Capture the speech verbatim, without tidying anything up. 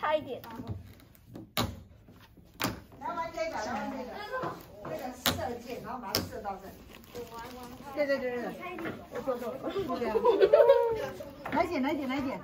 差一点。来玩这个，来玩这个，这个射箭，然后把它射到这里。对对对对对，我走走，我走这样。来点，来点，来点。